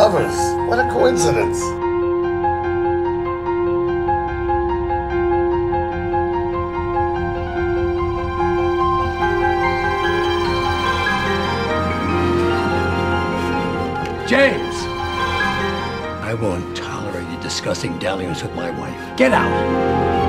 lovers. What a coincidence. James! I won't tolerate you discussing dalliance with my wife. Get out!